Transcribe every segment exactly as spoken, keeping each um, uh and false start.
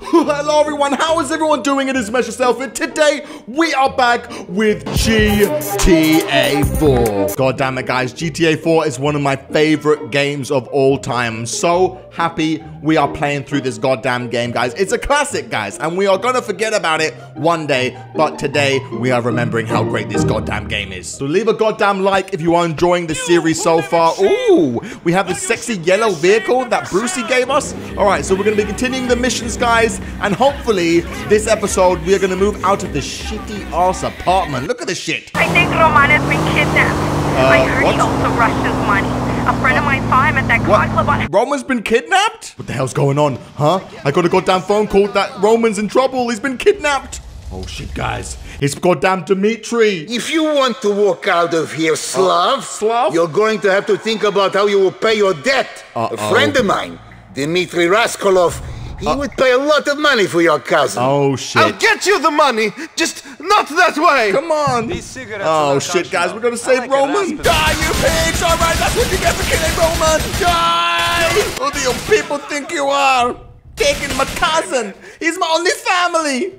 Hello everyone, how is everyone doing? It is MessYourself, and today we are back with G T A four. God damn it guys, G T A four is one of my favorite games of all time. I'm so happy we are playing through this goddamn game, guys. It's a classic, guys, and we are gonna forget about it one day, but today we are remembering how great this goddamn game is. So leave a goddamn like if you are enjoying the series so far. Ooh, we have this sexy yellow vehicle that Brucey gave us. All right, so we're gonna be continuing the missions, guys. And hopefully, this episode, we are going to move out of this shitty-ass apartment. Look at this shit. I think Roman has been kidnapped. Uh, I heard what? He also rushed his money. A friend of mine saw him at that car club on... Roman's been kidnapped? What the hell's going on, huh? I got a goddamn phone call that Roman's in trouble. He's been kidnapped. Oh, shit, guys. It's goddamn Dmitri. If you want to walk out of here, Slav, uh, Slav? You're going to have to think about how you will pay your debt. Uh-oh. A friend of mine, Dmitri Raskolov, he uh, would pay a lot of money for your cousin. Oh, shit. I'll get you the money, just not that way. Come on. These oh, shit, guys. Out. We're going to save like Roman. Die, you pigs. All right, that's what you get for killing Roman. Die. Who do you people think you are? Taking my cousin. He's my only family.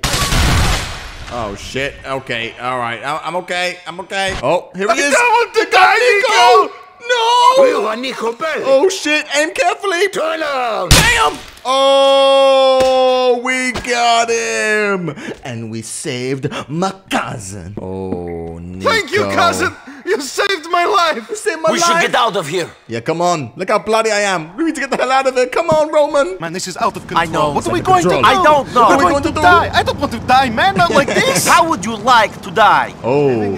Oh, shit. Okay. All right. I'm okay. I'm okay. Oh, here he is. I don't want to die, Niko. No. You are Niko Bellic. Oh, shit. Aim carefully. Turn around. Damn. Oh, we got him! And we saved my cousin. Oh, Niko. Thank you, cousin! You saved my life! You saved my we life! We should get out of here! Yeah, come on. Look how bloody I am. We need to get the hell out of here. Come on, Roman! Man, this is out of control. I know. What are we going control. to do? I don't know. What are we going, going to, to die? I don't want to die, man. Not like this. How would you like to die? Oh.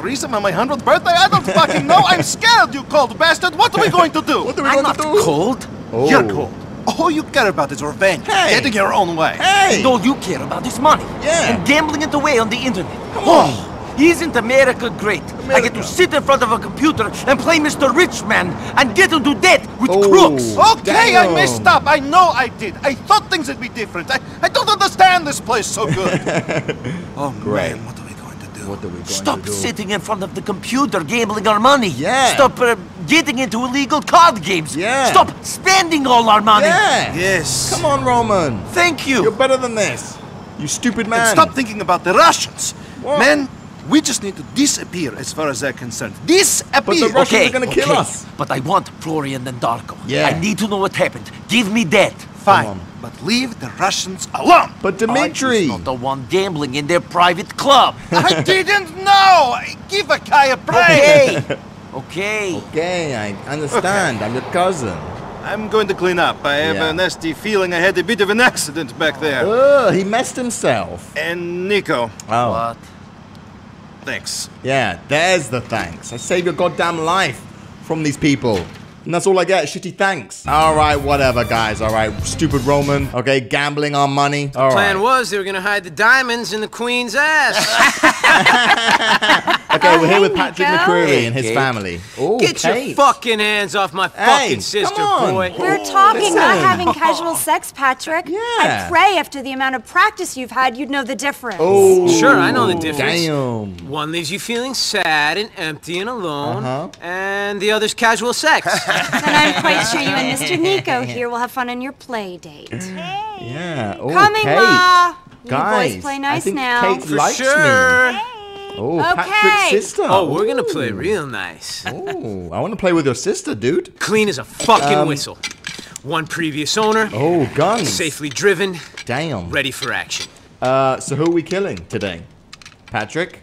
Reason on my hundredth birthday? I don't fucking know. I'm scared, you cold bastard. What are we going to do? What are we I'm going to do? I'm not cold. Oh. You're cold. All you care about is revenge, hey. Getting your own way. Hey. And all you care about is money, yeah. And gambling it away on the internet. Come oh, on. Isn't America great? America. I get to sit in front of a computer and play Mister Richman and get into debt with oh, crooks. Okay, damn. I messed up. I know I did. I thought things would be different. I, I don't understand this place so good. Oh, great. Man, what are we going to do? What are we going Stop to do? sitting in front of the computer gambling our money. Yeah. Stop... Uh, Getting into illegal card games. Yeah. Stop spending all our money. Yeah. Yes. Come on, Roman. Thank you. You're better than this. You stupid man. And stop thinking about the Russians. What? Man, we just need to disappear as far as they're concerned. Disappear. But the Russians okay. are going to okay. kill us. But I want Florian and Darko. Yeah. I need to know what happened. Give me that. Fine. But leave the Russians alone. But Dmitri. I'm not the one gambling in their private club. I didn't know. Give a guy a break. Hey. Okay. Okay, I understand. Okay. I'm your cousin. I'm going to clean up. I have yeah. a nasty feeling I had a bit of an accident back there. Oh, he messed himself. And Niko. Oh. What? Thanks. Yeah, there's the thanks. I saved your goddamn life from these people. And that's all I get, shitty thanks. All right, whatever, guys. All right, stupid Roman. Okay, gambling on money. All right. The plan was they were going to hide the diamonds in the queen's ass. Okay, we're here with Patrick McCreary and his Kate. family. Ooh, Get Kate. your fucking hands off my hey, fucking sister, boy. We're talking, oh, not having casual sex, Patrick. Yeah. I pray after the amount of practice you've had, you'd know the difference. Oh, sure, I know the difference. Damn. One leaves you feeling sad and empty and alone, uh-huh. and the other's casual sex. And I'm quite sure you and Mister Niko here will have fun on your play date. Hey. Yeah. Oh, Coming, Kate. Ma. You guys, boys play nice I think now. Kate For likes sure. me. Hey. Oh, okay. Patrick's sister. Oh, we're Ooh. gonna play real nice. Oh, I wanna play with your sister, dude. Clean as a fucking um, whistle. One previous owner. Oh, guns. Safely driven. Damn. Ready for action. Uh, so who are we killing today? Patrick?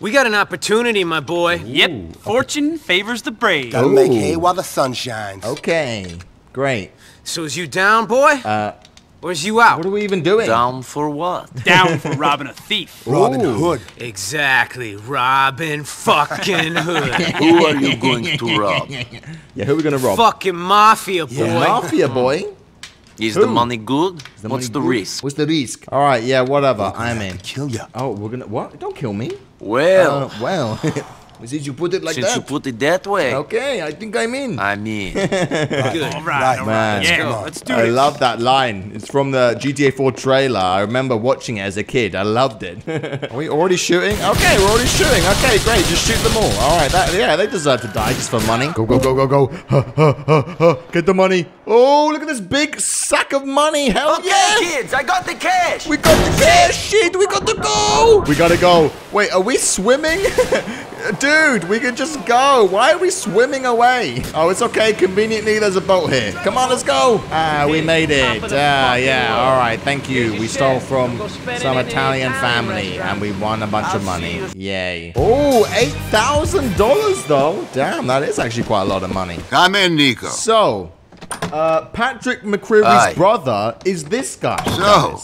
We got an opportunity, my boy. Ooh. Yep, fortune favors the brave. Gotta Ooh. make hay while the sun shines. Okay, great. So is you down, boy? Uh. Or is you out? What are we even doing? Down for what? Down for robbing a thief. Robin Hood. Exactly. Robin fucking Hood. Who are you going to rob? Yeah, who are we going to rob? Fucking mafia boy. Yeah. Mafia boy? Is who? the money good? The What's money the good? risk? What's the risk? All right, yeah, whatever. I'm in. Kill you. Oh, we're going to... What? Don't kill me. Well. Uh, well. Since you put it like Since that. Since you put it that way. Okay, I think I'm in. I'm in. Right. All right, all right. Man. Yeah, let's, let's do I it. I love that line. It's from the G T A four trailer. I remember watching it as a kid. I loved it. Are we already shooting? Okay, we're already shooting. Okay, great. Just shoot them all. All right. That, yeah, they deserve to die just for money. Go, go, go, go, go. Ha, ha, ha, ha. Get the money. Oh, look at this big sack of money. Hell okay, yeah. kids. I got the cash. We got the cash. Shit, we got to go. We got to go. Wait, are we swimming? Dude, we can just go. Why are we swimming away? Oh, it's okay. Conveniently, there's a boat here. Come on, let's go. Ah, we made it. Ah, yeah. All right. Thank you. We stole from some Italian family, and we won a bunch of money. Yay. Oh, eight thousand dollars, though. Damn, that is actually quite a lot of money. Come in, Nico. So, uh, Patrick McCreary's Aye. brother is this guy. So...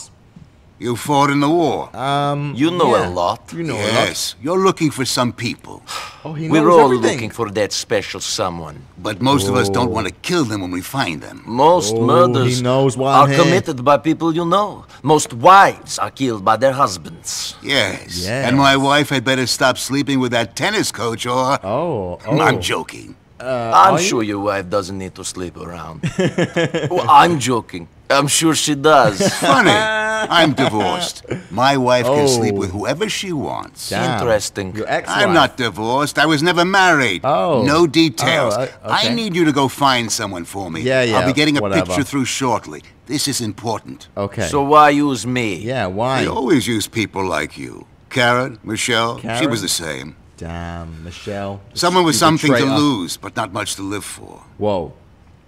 You fought in the war. Um, you know yeah. a lot. You know yes. a lot. Yes, you're looking for some people. Oh, he knows We're all everything. looking for that special someone. But most oh. of us don't want to kill them when we find them. Most oh, murders are head. committed by people you know. Most wives are killed by their husbands. Yes, yes. And my wife had better stop sleeping with that tennis coach or... Oh. oh. I'm joking. Uh, I'm sure you? your wife doesn't need to sleep around. oh, I'm joking. I'm sure she does. Funny. I'm divorced. My wife oh. can sleep with whoever she wants. Damn. Interesting. Your ex-wife. I'm not divorced. I was never married. Oh. No details. Oh, okay. I need you to go find someone for me. Yeah, yeah. I'll be getting a Whatever. picture through shortly. This is important. Okay. So why use me? Yeah, why? I always use people like you. Karen, Michelle, Karen? she was the same. Damn, Michelle. Someone with something to lose, but not much to live for. Whoa.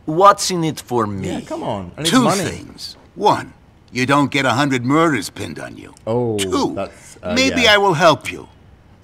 What's in it for me? Yeah, come on. I need Two money. things. One, you don't get a hundred murders pinned on you. Oh, Two, that's, uh, maybe yeah. I will help you.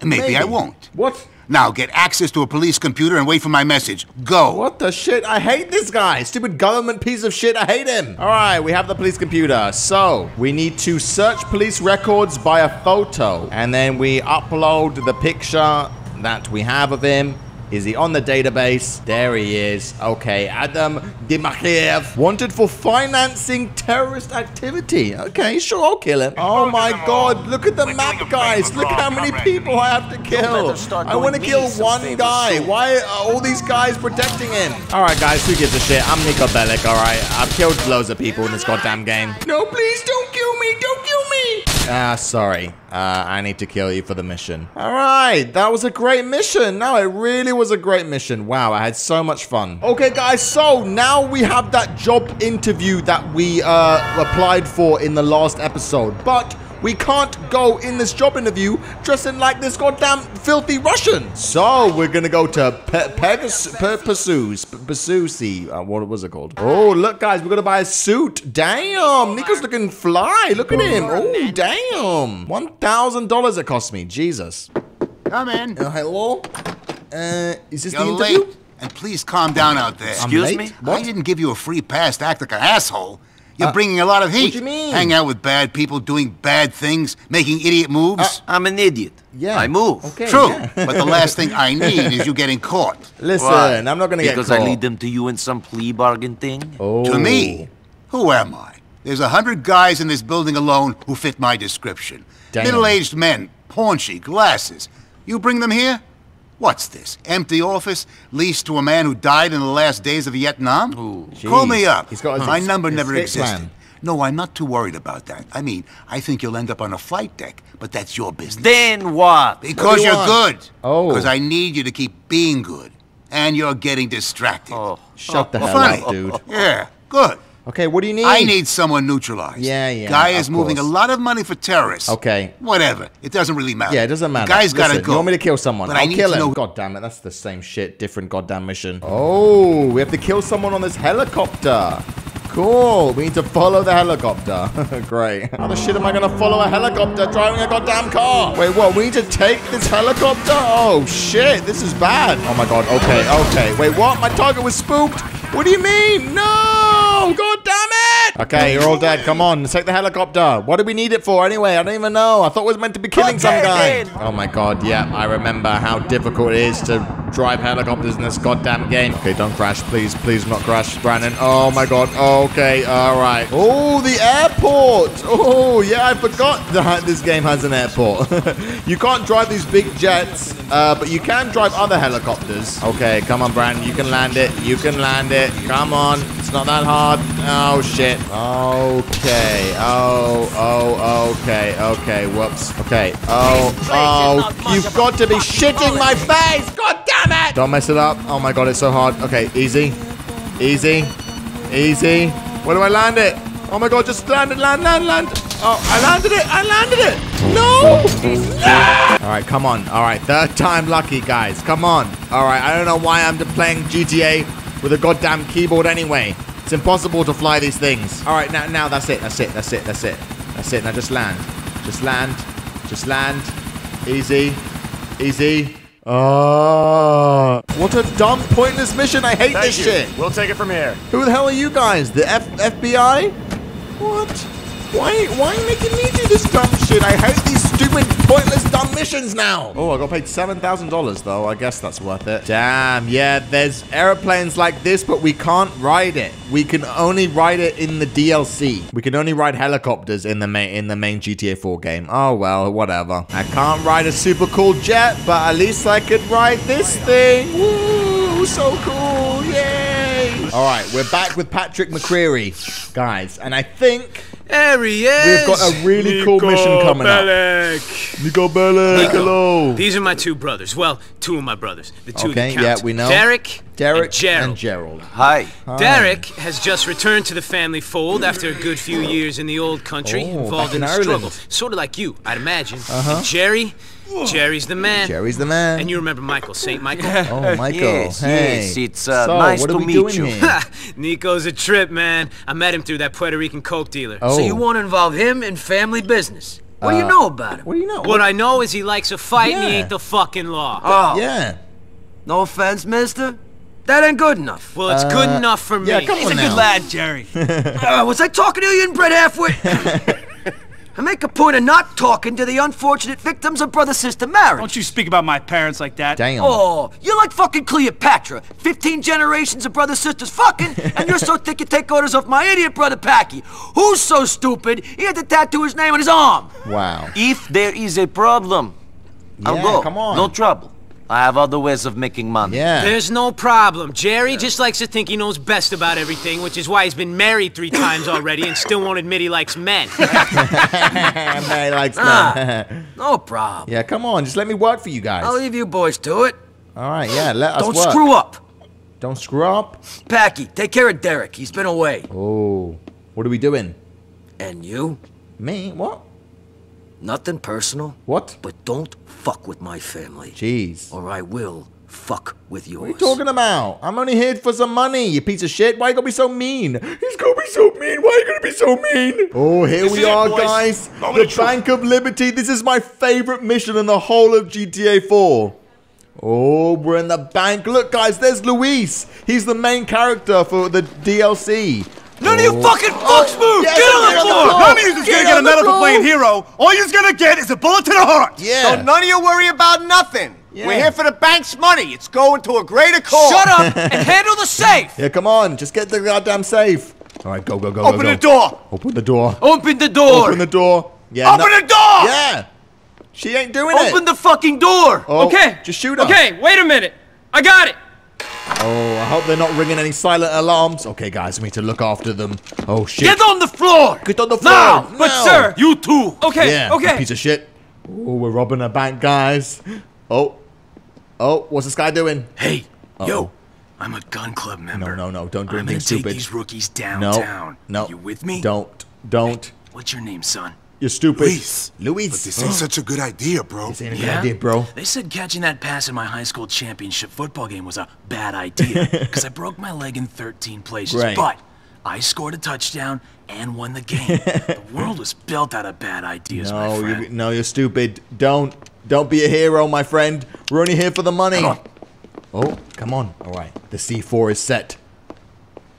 Maybe, maybe I won't. What? Now get access to a police computer and wait for my message. Go. What the shit? I hate this guy. Stupid government piece of shit. I hate him. All right, we have the police computer. So we need to search police records by a photo. And then we upload the picture that we have of him. Is he on the database? There he is. Okay, Adam Dimakhiev. Wanted for financing terrorist activity. Okay, sure, I'll kill him. Oh my god, look at the map, guys. Look how many people I have to kill. I want to kill one guy. Why are all these guys protecting him? All right, guys, who gives a shit? I'm Niko Bellic, all right? I've killed loads of people in this goddamn game. No, please, don't kill me. Don't kill me. Ah, uh, sorry. Uh, I need to kill you for the mission. All right, that was a great mission. No, it really was a great mission. Wow, I had so much fun. Okay, guys, so now we have that job interview that we uh, applied for in the last episode. But we can't go in this job interview dressing like this goddamn filthy Russian. So we're going to go to Pegasus, what was it called? Oh, look, guys, we're going to buy a suit. Damn, Nico's looking fly. Look at him. Oh, damn. one thousand dollars it cost me. Jesus. Come in. Uh, hello? Uh, is this You're the interview? Late. And please calm down out there. Excuse me? What? I didn't give you a free pass to act like an asshole. You're uh, bringing a lot of heat. What do you mean? Hang out with bad people, doing bad things, making idiot moves. Uh, I'm an idiot. Yeah. I move. Okay, True. Yeah. But the last thing I need is you getting caught. Listen, Why? I'm not going to get caught. Because I lead them to you in some plea bargain thing? Oh. To me? Who am I? There's a hundred guys in this building alone who fit my description. Middle-aged men, paunchy, glasses. You bring them here? What's this? Empty office leased to a man who died in the last days of Vietnam? Ooh, Call me up. He's got My number never existed. Plan. No, I'm not too worried about that. I mean, I think you'll end up on a flight deck, but that's your business. Then what? Because what do you you're want? good. Oh. Because I need you to keep being good. And you're getting distracted. Oh. Shut oh, the well, hell funny. up, dude. Yeah, good. Okay, what do you need? I need someone neutralized. Yeah, yeah. Guy is moving a lot of money for terrorists. Okay. Whatever. It doesn't really matter. Yeah, it doesn't matter. The guy's got to go. You want me to kill someone? But I'll I need kill to him. Know God damn it. That's the same shit. Different goddamn mission. Oh, we have to kill someone on this helicopter. Cool. We need to follow the helicopter. Great. How the shit am I going to follow a helicopter driving a goddamn car? Wait, what? We need to take this helicopter? Oh, shit. This is bad. Oh, my God. Okay, okay. Wait, what? My target was spooked. What do you mean? No! No! God damn it! Okay, you're all dead. Come on, let's take the helicopter. What do we need it for anyway? I don't even know. I thought it was meant to be killing some guy. Oh my god, yeah. I remember how difficult it is to drive helicopters in this goddamn game. Okay, don't crash. Please, please not crash, Brandon. Oh my god. Okay, all right. Oh, the airport. Oh, yeah, I forgot that this game has an airport. You can't drive these big jets, uh, but you can drive other helicopters. Okay, come on, Brandon. You can land it. You can land it. Come on. It's not that hard. Oh, shit. Okay. Oh, oh, okay. Okay, whoops. Okay. Oh, oh. You've got to be shitting my face. God damn it. Don't mess it up. Oh, my God. It's so hard. Okay, easy. Easy. Easy. Where do I land it? Oh, my God. Just land it. Land, land, land. Oh, I landed it. I landed it. No. No. All right, come on. All right. Third time lucky, guys. Come on. All right. I don't know why I'm playing G T A with a goddamn keyboard anyway. It's impossible to fly these things. All right, now now that's it, that's it, that's it, that's it. That's it, now just land. Just land, just land. Easy, easy. Oh, what a dumb, pointless mission. I hate this shit. We'll take it from here. Who the hell are you guys? The F B I? What? Why, why are you making me do this dumb shit? I hate these stupid, pointless, dumb missions now. Oh, I got paid seven thousand dollars, though. I guess that's worth it. Damn, yeah, there's airplanes like this, but we can't ride it. We can only ride it in the D L C. We can only ride helicopters in the main in the main G T A four game. Oh, well, whatever. I can't ride a super cool jet, but at least I could ride this thing. Woo, so cool, yay. All right, we're back with Patrick McCreary, guys, and I think... There he is. We've got a really Niko cool mission coming Bellic. up. Niko Bellic. Niko. Hello. These are my two brothers. Well, two of my brothers. The two okay, that count. Yeah, we know. Derek, Derek and Gerald. And Gerald. Hi. Hi. Derek has just returned to the family fold after a good few years in the old country, oh, involved in, in struggle. Sort of like you, I'd imagine. Uh-huh. And Jerry... Jerry's the man. Jerry's the man. And you remember Michael, Saint Michael? Oh, Michael. Yes, hey. Yes, it's uh, so, nice to meet you. Niko's a trip, man. I met him through that Puerto Rican coke dealer. Oh. So you want to involve him in family business? What uh, do you know about him? What do you know? What, what I know is he likes a fight yeah. and he ain't the fucking law. Oh. Yeah. No offense, mister. That ain't good enough. Well, it's uh, good enough for me. Yeah, come He's on a now. good lad, Jerry. uh, was I talking to you and Brett halfway? I make a point of not talking to the unfortunate victims of brother-sister marriage. Don't you speak about my parents like that. Damn. Oh, you're like fucking Cleopatra. Fifteen generations of brother-sisters fucking, and you're so thick you take orders off my idiot brother Paki, who's so stupid he had to tattoo his name on his arm. Wow. If there is a problem, yeah, I'll go. Come on. No trouble. I have other ways of making money. Yeah. There's no problem. Jerry just likes to think he knows best about everything, which is why he's been married three times already and still won't admit he likes men. Man, he likes nah, men. No problem. Yeah, come on. Just let me work for you guys. I'll leave you boys to it. All right, yeah, let us Don't work. screw up. Don't screw up. Paki, take care of Derek. He's been away. Oh, what are we doing? And you? Me? What? Nothing personal. What? But don't fuck with my family. Jeez. Or I will fuck with yours. What are you talking about? I'm only here for some money, you piece of shit. Why you gonna be so mean? He's gonna be so mean. Why are you gonna be so mean? Oh, here this we are, it, guys. Moment the Bank of Liberty. This is my favorite mission in the whole of G T A four. Oh, we're in the bank. Look, guys, there's Luis. He's the main character for the D L C. None oh. of you fucking fucks move! Yes, get on the floor! floor. None of you is gonna get a medal for playing hero. All you're gonna get is a bullet to the heart. Yeah. So none of you worry about nothing. Yeah. We're here for the bank's money. It's going to a greater cause. Shut up and handle the safe. Yeah, come on. Just get the goddamn safe. All right, go, go, go, Open go, go. the door. Open the door. Open the door. Open the door. Yeah. Open no. the door. Yeah. She ain't doing Open it. Open the fucking door. Oh, okay. Just shoot her. Okay. Wait a minute. I got it. Oh, I hope they're not ringing any silent alarms. Okay, guys, we need to look after them. Oh, shit. Get on the floor! Get on the floor! Now! now. But, sir! You too! Okay, yeah, okay. Piece of shit. Oh, we're robbing a bank, guys. Oh. Oh, what's this guy doing? Hey, uh-oh. yo, I'm a gun club member. No, no, no, don't do anything stupid. I'm gonna take these rookies downtown. No, no. You with me? Don't. Don't. Hey, what's your name, son? You're stupid. Luis. Luis. But this ain't oh. such a good idea, bro. This ain't a yeah? good idea, bro. They said catching that pass in my high school championship football game was a bad idea because I broke my leg in thirteen places. Right. But I scored a touchdown and won the game. The world was built out of bad ideas, no, my friend. You, no, you're stupid. Don't. Don't be a hero, my friend. We're only here for the money. Come on. Oh, come on. All right. The C four is set.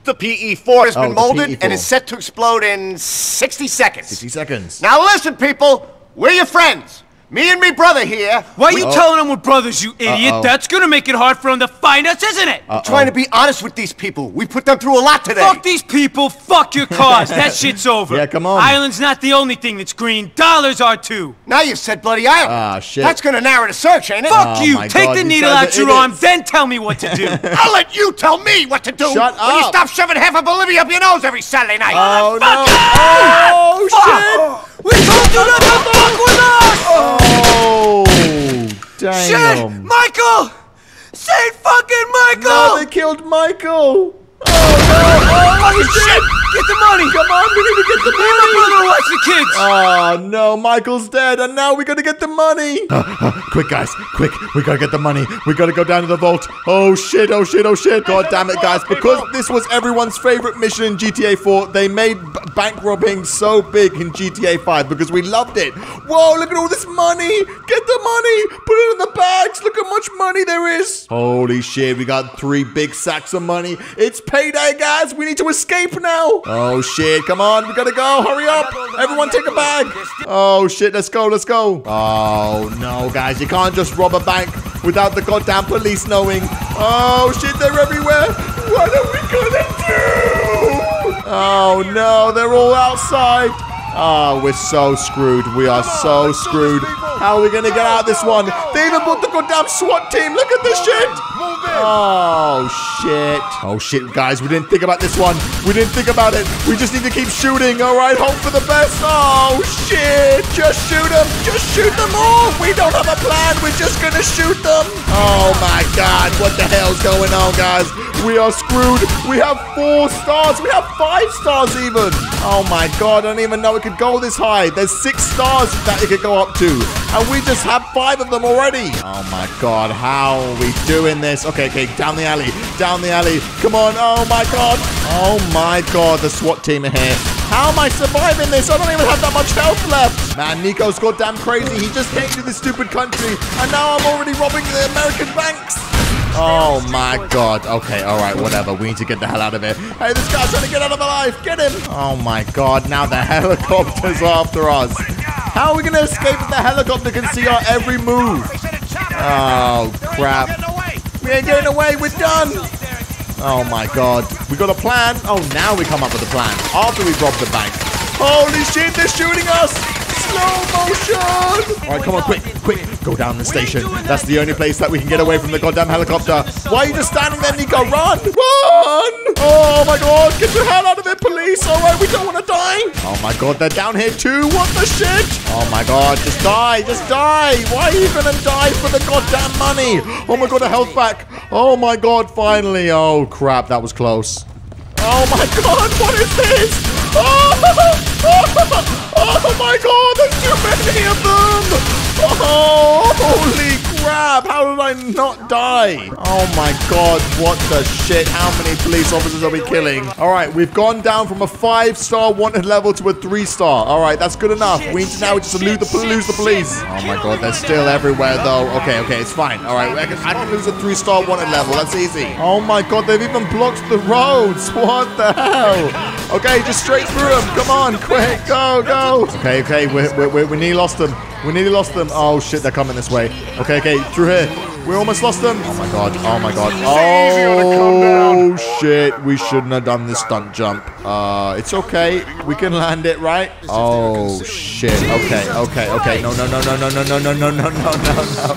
The P E four has been oh, molded and is set to explode in sixty seconds. sixty seconds. Now listen, people. We're your friends. Me and me brother here. Why are we, you oh. telling them we're brothers, you idiot? Uh-oh. That's gonna make it hard for them to find us, isn't it? Uh-oh. I'm trying to be honest with these people. We put them through a lot today. Fuck these people. Fuck your cause. That shit's over. Yeah, come on. Ireland's not the only thing that's green. Dollars are too. Now you've said bloody Ireland. Ah, shit. That's gonna narrow the search, ain't it? Fuck oh, you. Take God. the needle out your arm, then tell me what to do. I'll let you tell me what to do. Shut when up. When you stop shoving half a Bolivia up your nose every Saturday night. Oh, oh no. Oh, oh, shit. Fuck. We told you not to fuck with us! Oh, damn. Shit! Michael! Say fucking Michael! No, they killed Michael! Oh, no! Oh, fucking shit! Get the money! Come on, we need to get the money! My brother will watch the kids! Oh, no, Michael's dead, and now we gotta get the money! Uh, uh, quick, guys, quick, we gotta get the money. We gotta go down to the vault. Oh, shit, oh, shit, oh, shit. God damn it, guys. Because this was everyone's favorite mission in G T A four, they made bank robbing so big in G T A five because we loved it. Whoa, look at all this money! Get the money! Put it in the bags! Look how much money there is! Holy shit, we got three big sacks of money. It's payday, guys! We need to escape now! Oh, shit, come on, we gotta go, hurry up! Everyone take a bag! Oh, shit, let's go, let's go! Oh, no, guys, you can't just rob a bank without the goddamn police knowing. Oh, shit, they're everywhere! What are we gonna do? Oh, no, they're all outside! Oh, we're so screwed, we are so screwed. How are we gonna get out of this one? They even put the goddamn SWAT team, look at this shit! Oh, shit. Oh, shit, guys. We didn't think about this one. We didn't think about it. We just need to keep shooting. All right, hope for the best. Oh, shit. Just shoot them. Just shoot them all. We don't have a plan. We're just going to shoot them. Oh, my God. What the hell's going on, guys? We are screwed. We have four stars. We have five stars even. Oh, my God. I don't even know it could go this high. There's six stars that it could go up to. And we just have five of them already. Oh, my God. How are we doing this? Okay, okay, down the alley, down the alley. Come on, oh my God. Oh my God, the SWAT team are here. How am I surviving this? I don't even have that much health left. Man, Niko's goddamn crazy. He just came to this stupid country, and now I'm already robbing the American banks. Oh my God. Okay, all right, whatever. We need to get the hell out of here. Hey, this guy's trying to get out of alive. Get him. Oh my God, now the helicopter's after us. How are we gonna escape if the helicopter can see our every move? Oh, crap. We ain't getting away, we're done! Oh my God. We got a plan. Oh, now we come up with a plan. After we robbed the bank. Holy shit, they're shooting us! Slow motion! Alright, come on, quick, quick. Go down the station. That's the only place that we can get away from the goddamn helicopter. Why are you just standing there, Niko? Run! Run! Oh my God, get the hell out of it, police! Alright, we don't want to die! Oh my God, they're down here too! What the shit? Oh my God, just die, just die! Why are you gonna die for the goddamn money? Oh my God, a health pack! Oh my God, finally! Oh crap, that was close. Oh my God, what is this? Oh, oh, oh my God, there's too many of them! Oh, holy crap, how did I not die? Oh my God, what the shit? How many police officers are we killing? All right, we've gone down from a five-star wanted level to a three-star. All right, that's good enough. We need to now just lose the, lose the police. Oh my God, they're still everywhere though. Okay, okay, it's fine. All right, I can, I can lose a three-star wanted level. That's easy. Oh my God, they've even blocked the roads. What the hell? Okay, just straight through them. Come on, quick, go, go. Okay, okay, we we we, we nearly lost them. We nearly lost them. Oh shit, they're coming this way. Okay, okay, through here. We almost lost them. Oh my God. Oh my God. Oh shit. We shouldn't have done this stunt jump. Uh, it's okay. We can land it, right? Oh shit. Okay. Okay. Okay. No. No. No. No. No. No. No. No. No. No. No. No.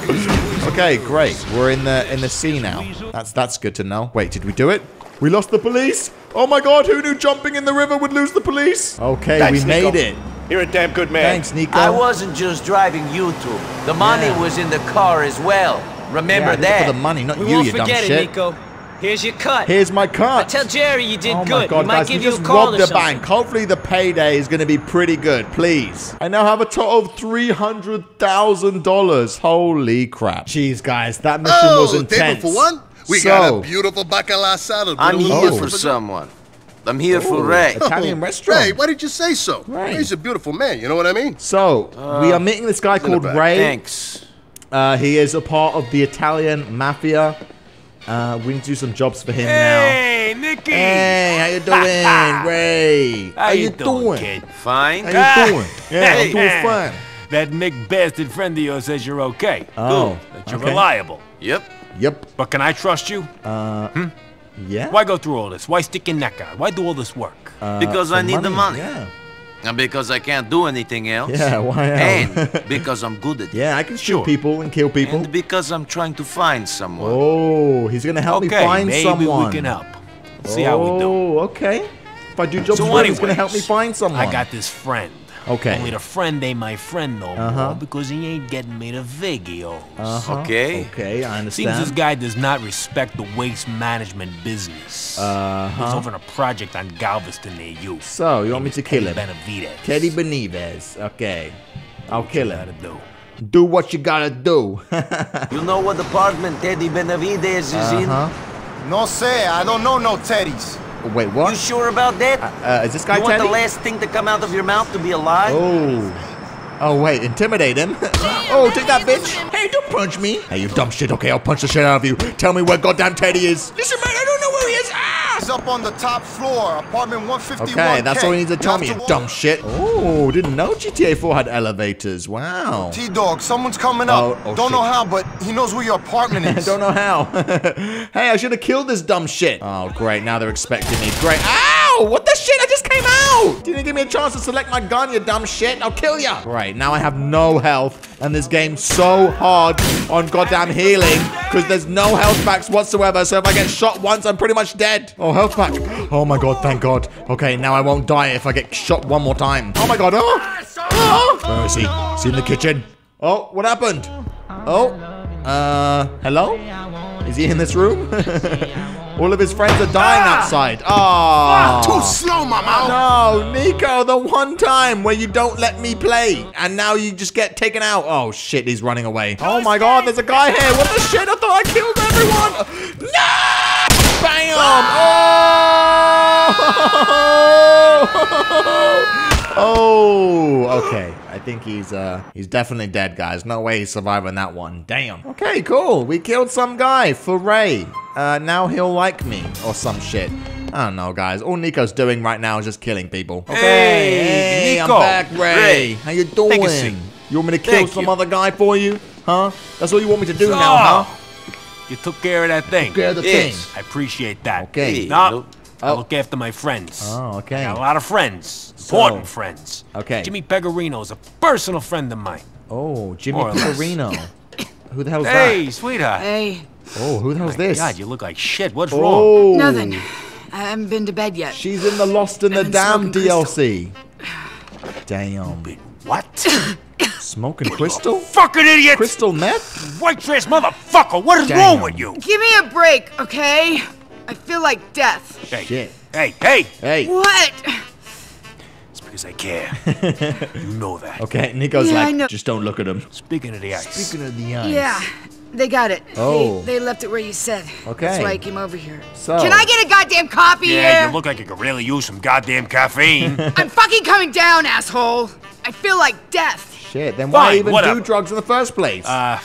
Okay. Great. We're in the in the sea now. That's that's good to know. Wait, did we do it? We lost the police. Oh my God. Who knew jumping in the river would lose the police? Okay. Thanks, we made Niko. it. You're a damn good man. Thanks, Niko. I wasn't just driving you two. The money yeah. was in the car as well. Remember yeah, that. For the money, not we you, won't you forget dumb it, shit. Niko. Here's your cut. Here's my cut. I tell Jerry you did oh good. My God, he might guys, give you, you just a call robbed or the something. Bank. Hopefully the payday is going to be pretty good, please. I now have a total of three hundred thousand dollars. Holy crap. Jeez, guys, that mission oh, was intense. For one? We so, got a beautiful bacala salad. I'm here oh. for someone. I'm here Ooh, for Ray. Italian restaurant. Ray, why did you say so? Ray. Ray's a beautiful man, you know what I mean? So, uh, we are meeting this guy called Ray. Thanks. Uh, he is a part of the Italian mafia. Uh, we need to do some jobs for him now. Hey, Nikki! Hey, how you doing, Ray? How, how you, you doing, kid? Fine. How ah. you doing? Yeah, hey, I'm doing hey. fine. That Nick bastard friend of yours says you're okay. Oh, cool. That you're okay. reliable. Yep. Yep. But can I trust you? Uh, hmm? Yeah. Why go through all this? Why stick your neck out? Why do all this work? Uh, because I need money. the money. Yeah. And because I can't do anything else. Yeah, why else? And because I'm good at it. Yeah, I can shoot sure. people and kill people. And because I'm trying to find someone. Oh, he's going to help okay, me find maybe someone. maybe we can help. See oh, how we do. Oh, okay. If I do jobs so well, anyways, he's going to help me find someone. I got this friend. Okay. Only the friend ain't my friend no uh-huh. more because he ain't getting me the videos. Uh-huh. Okay. Okay, I understand. Seems this guy does not respect the waste management business. Uh-huh. He's over a project on Galveston near you. So, you want me to kill him? Benavidez. Teddy Benavidez. Okay. I'll what kill him. Gotta do. do what you gotta do. You know what apartment Teddy Benavidez is uh-huh. in? No sé, I don't know no Teddies. Wait, what? You sure about that? Uh, uh, is this guy you Teddy? You want the last thing to come out of your mouth to be alive? Oh. Oh, wait. Intimidate him. Oh, take that, bitch. Hey, don't punch me. Hey, you dumb shit. Okay, I'll punch the shit out of you. Tell me where goddamn Teddy is. Listen, man, I don't know where he is. Ah! He's up on the top floor, apartment one fifty-one. Okay, that's all he needs to tell me, you dumb shit. Oh, didn't know G T A four had elevators. Wow. T-Dog, someone's coming up. Oh, oh, don't shit. know how, but he knows where your apartment is. Don't know how. Hey, I should have killed this dumb shit. Oh, great. Now they're expecting me. Great. Ow! What the shit? I just came out. Didn't give me a chance to select my gun, you dumb shit. I'll kill ya. Great. Now I have no health, and this game's so hard on goddamn healing because there's no health packs whatsoever. So if I get shot once, I'm pretty much dead. Oh, health pack. Oh my god, thank god. Okay, now I won't die if I get shot one more time. Oh my god, oh! Oh! Where is he? Is he in the kitchen? Oh, what happened? Oh, uh, hello? Is he in this room? All of his friends are dying outside. Ah! Oh. Too slow, mama! No, Niko, the one time where you don't let me play, and now you just get taken out. Oh shit, he's running away. Oh my god, there's a guy here. What the shit? I thought I killed everyone. No! Bam! Oh! Oh! Okay. I think he's uh he's definitely dead, guys. No way he's surviving that one. Damn. Okay, cool. We killed some guy for Ray. Uh, now he'll like me or some shit. I don't know, guys. All Nico's doing right now is just killing people. Okay. Hey, hey Niko. I'm back, Ray. Ray. How you doing? Take a seat. You want me to kill Thank some you. other guy for you? Huh? That's all you want me to do so now, huh? You took care of that thing. Took care of the yes. thing. I appreciate that. Okay. No, I'll oh. look after my friends. Oh, okay. Got a lot of friends. Important so, friends. Okay. Jimmy Pegorino is a personal friend of mine. Oh, Jimmy Pegorino. Who the hell's hey, that? Hey, sweetheart. Hey. Oh, who the hell's oh this? God, you look like shit. What's oh. wrong? Nothing. I haven't been to bed yet. She's in the Lost in the Damn D L C. Crystal. Damn. What? Smoking crystal? Fucking idiot! Crystal meth? White trash motherfucker, what is Damn. wrong with you? Give me a break, okay? I feel like death. Hey, Shit. hey, hey! Hey! What? It's because I care. You know that. Okay, Nico's yeah, like, just don't look at him. Speaking of the ice. Speaking of the ice. Yeah, they got it. Oh. They, they left it where you said. Okay. That's why I came over here. So. Can I get a goddamn coffee yeah, here? Yeah, you look like you could really use some goddamn caffeine. I'm fucking coming down, asshole. I feel like death. Shit, then why Fine, even whatever. do drugs in the first place? Uh,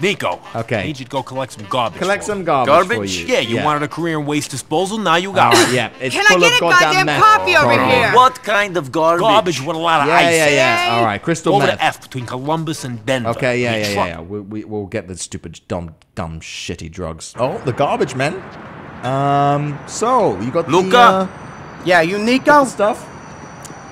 Niko. Okay. I need you to go collect some garbage. Collect some garbage. Garbage? For you. Yeah, you yeah. wanted a career in waste disposal, now you got uh, it. Yeah, it's Can full I get of a goddamn, goddamn coffee over oh, here? What kind of garbage? Garbage with a lot of yeah, ice. Yeah, yeah, yeah. All right, crystal over meth. Over the F between Columbus and Denver. Okay, yeah, yeah, yeah, yeah. We, we, we'll get the stupid, dumb, dumb, shitty drugs. Oh, the garbage, man. Um, so, you got Luca. The, uh, yeah, you Niko? Stuff.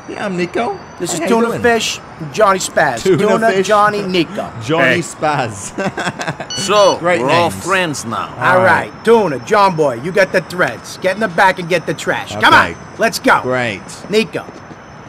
Yeah, I'm Niko. This hey, is Tuna Fish, Johnny Spaz. Tuna, Tuna Fish. Johnny, Niko. Johnny hey. Spaz. So, Great we're names. all friends now. All, all right. right, Tuna, John Boy, you got the threads. Get in the back and get the trash. Okay. Come on, let's go. Great. Niko,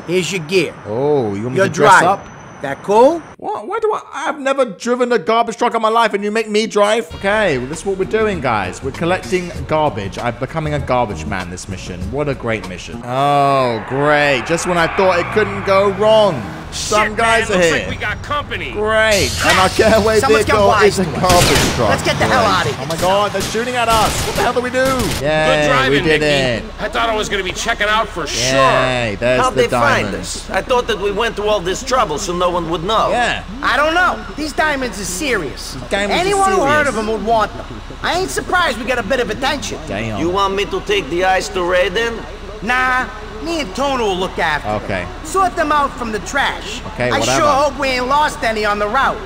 here's your gear. Oh, you want me You're to dress driving. up? That cool? What? Why do I? I've never driven a garbage truck in my life and you make me drive? Okay, well, that's what we're doing, guys. We're collecting garbage. I'm becoming a garbage man this mission. What a great mission. Oh, great. Just when I thought it couldn't go wrong. Some Shit, guys man, are looks here. Like we got company. Great. And our getaway vehicle is a garbage truck. Let's get the hell out of here. Oh my God, they're shooting at us. What the hell do we do? Yeah, we did Mickey. it. I thought I was going to be checking out for sure. Yeah, there's How'd the they diamonds. Find us? I thought that we went through all this trouble so no one would know. Yeah. I don't know. These diamonds are serious. Diamonds Anyone are serious. who heard of them would want them. I ain't surprised we got a bit of attention. Damn. You want me to take the ice to Raiden? Nah. Me and Tony will look after okay. them. Sort them out from the trash. Okay, I whatever. sure hope we ain't lost any on the route.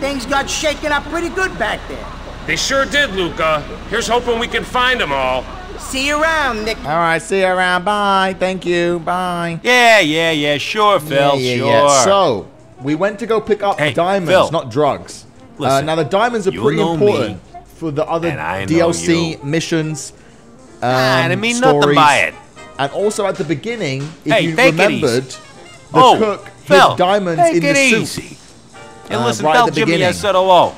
Things got shaken up pretty good back there. They sure did, Luca. Here's hoping we can find them all. See you around, Nick. All right, see you around. Bye. Thank you. Bye. Yeah, yeah, yeah. Sure, Phil. Yeah, yeah, sure. Yeah. So, we went to go pick up hey, diamonds, Phil. not drugs. Listen, uh, now, the diamonds are pretty important me, for the other D L C you. missions. Um, and I mean stories. nothing by it. And also at the beginning, if hey, you remembered, the oh, cook Phil, hid diamonds in the easy. soup. And uh, listen, right tell Jimmy beginning. I said hello.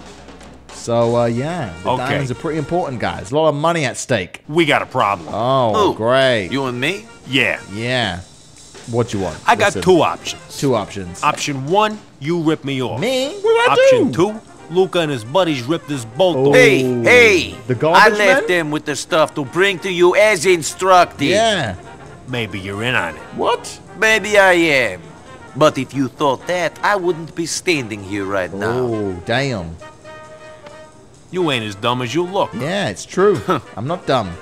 So, uh, yeah, the okay. diamonds are pretty important, guys. A lot of money at stake. We got a problem. Oh, Ooh, great. You and me? Yeah. Yeah. What you want? I listen, got two options. Two options. Option one, you rip me off. Me? What do I Option do? two. Luca and his buddies ripped this boat off. Hey, hey! The garbage I left man? them with the stuff to bring to you as instructed. Yeah. Maybe you're in on it. What? Maybe I am. But if you thought that, I wouldn't be standing here right oh, now. Oh, damn. You ain't as dumb as you look. Yeah, it's true. I'm not dumb.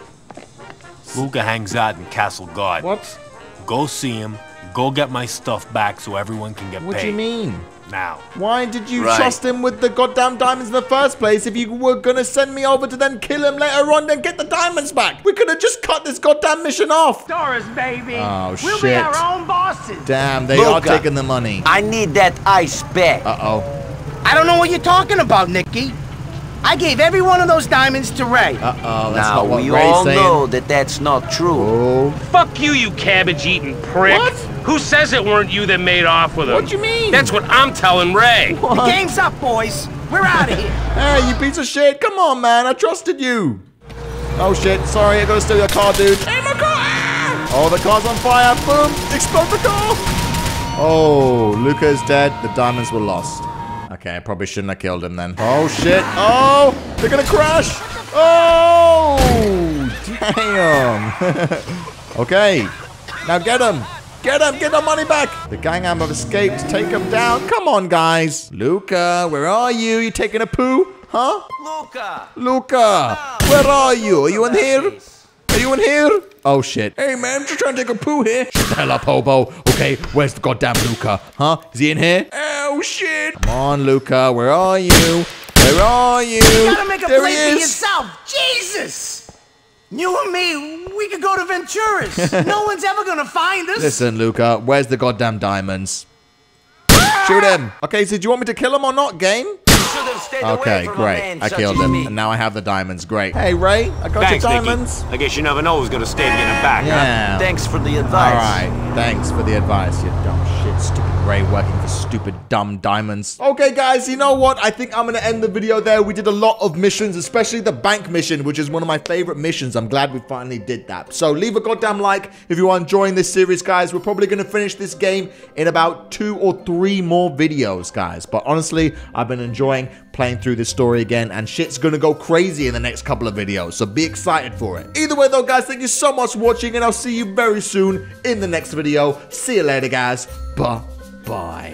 Luca hangs out in Castle Garden. What? Go see him. Go get my stuff back so everyone can get what paid. What do you mean? Now. Why did you right. trust him with the goddamn diamonds in the first place if you were gonna send me over to then kill him later on then get the diamonds back? We could have just cut this goddamn mission off. Doris, baby. Oh, shit. We'll be our own bosses. Damn, they Luca, are taking the money. I need that ice back. Uh-oh. I don't know what you're talking about, Nicky. I gave every one of those diamonds to Ray. Uh-oh, that's now, not what Ray's saying. Now, we all know that that's not true. Oh. Fuck you, you cabbage-eating prick. What? Who says it weren't you that made off with him? What do you mean? That's what I'm telling Ray. What? The game's up, boys. We're out of here. Hey, you piece of shit. Come on, man. I trusted you. Oh, shit. Sorry. I gotta steal your car, dude. Hey, my car! Ah! Oh, the car's on fire. Boom. Explode the car. Oh, Luca's dead. The diamonds were lost. Okay, I probably shouldn't have killed him then. Oh, shit. Oh, they're gonna crash. Oh, damn. Okay. Now get him. Get him! Get our money back! The gang have escaped. Take them down. Come on, guys. Luca, where are you? You taking a poo? Huh? Luca! Luca! No. Where are you? Are you in here? Are you in here? Oh, shit. Hey, man, I'm just trying to take a poo here. Shut the hell up, hobo. Okay, where's the goddamn Luca? Huh? Is he in here? Oh, shit! Come on, Luca. Where are you? Where are you? You gotta make a play for yourself. Jesus! You and me, we could go to Venturas. No one's ever gonna find us. Listen, Luca, where's the goddamn diamonds? Shoot him. Okay, so do you want me to kill him or not, game? Okay, great. I killed him, me. and now I have the diamonds. Great. Hey, Ray, I got thanks, your diamonds. Nicky. I guess you never know who's gonna stab you in the back, yeah. huh? Thanks for the advice. All right, thanks for the advice, you dumb shit, stupid Ray working for stupid, dumb diamonds. Okay, guys, you know what? I think I'm gonna end the video there. We did a lot of missions, especially the bank mission, which is one of my favorite missions. I'm glad we finally did that. So leave a goddamn like if you are enjoying this series, guys. We're probably gonna finish this game in about two or three more videos, guys. But honestly, I've been enjoying playing through this story again, and shit's gonna go crazy in the next couple of videos, so be excited for it. Either way, though, guys, thank you so much for watching, and I'll see you very soon in the next video. See you later, guys. Bye. Bye.